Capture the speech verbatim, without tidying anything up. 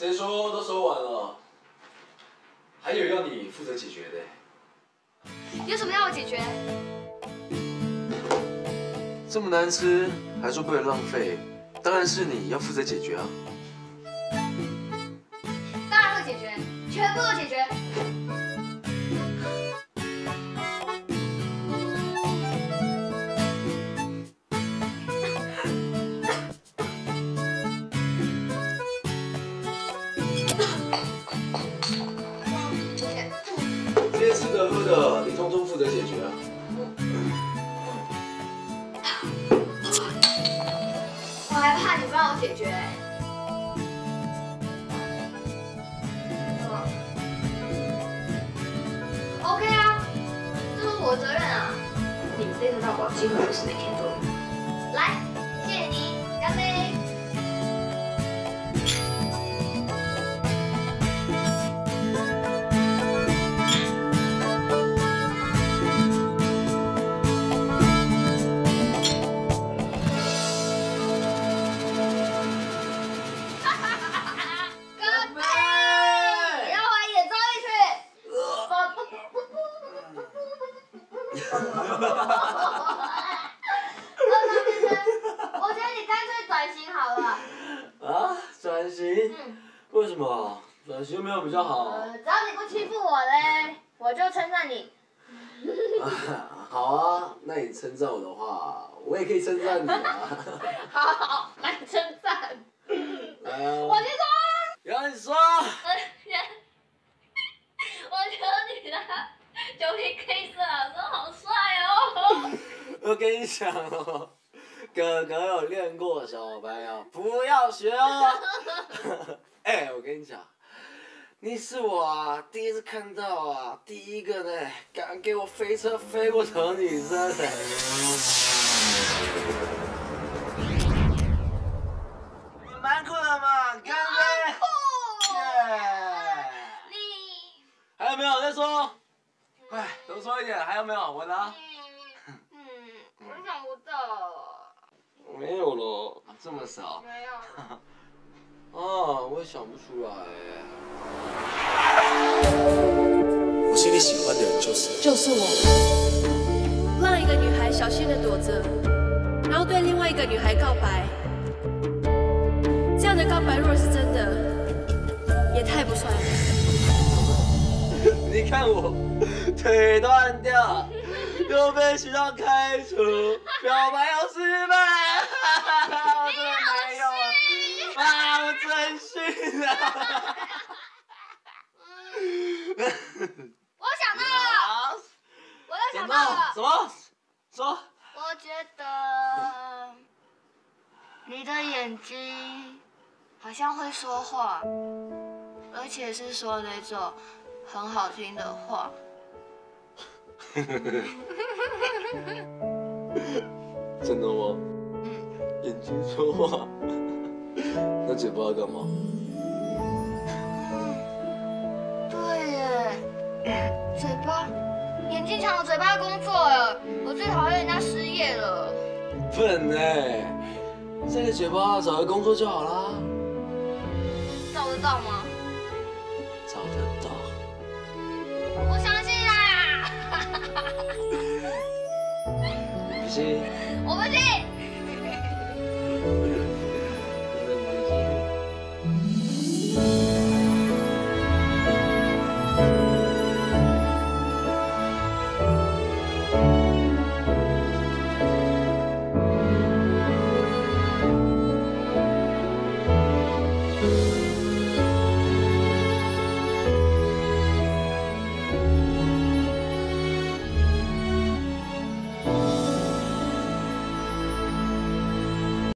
谁说都说完了？还有要你负责解决的。有什么要我解决？这么难吃，还说不能浪费，当然是你要负责解决啊。当然会解决，全部都解决。 喝的，你通通负责解决啊！我还怕你不让我解决。OK 啊，这是我的责任啊！你这次到宝鸡会不是每天都有。来，谢谢你，干杯！ 为什么转型没有比较好？呃，只要你不欺负我嘞，我就称赞你。好啊，那你称赞我的话，我也可以称赞你啊。好好，来称赞。呃、我先说。有你说。我觉得，我觉得你的九零 K 色老师好帅哦。我跟你讲哦。 哥哥有练过，小伙伴要不要学哦？哎欸，我跟你讲，你是我啊，第一次看到啊，第一个呢，敢给我飞车飞过头女生的。你蛮酷的嘛，干杯！酷！你还有没有？再说，快多说一点，还有没有？我拿。嗯，我想不到。 没有了，这么少？没有。啊，我也想不出来。我心里喜欢的人就是就是我。让一个女孩小心的躲着，然后对另外一个女孩告白，这样的告白若是真的，也太不帅了。你看我腿断掉，又被学校开除，表白要失败。 啊，我真逊啊！我想到了，我又想到了。什么？说。我觉得你的眼睛好像会说话，而且是说那种很好听的话。真的吗？嗯。眼睛说话。 那嘴巴要干嘛？对耶，嘴巴，眼睛抢我嘴巴的工作了，我最讨厌人家失业了。笨哎，这个嘴巴找个工作就好啦。找得到吗？找得到。我相信啦。你不信？我不信。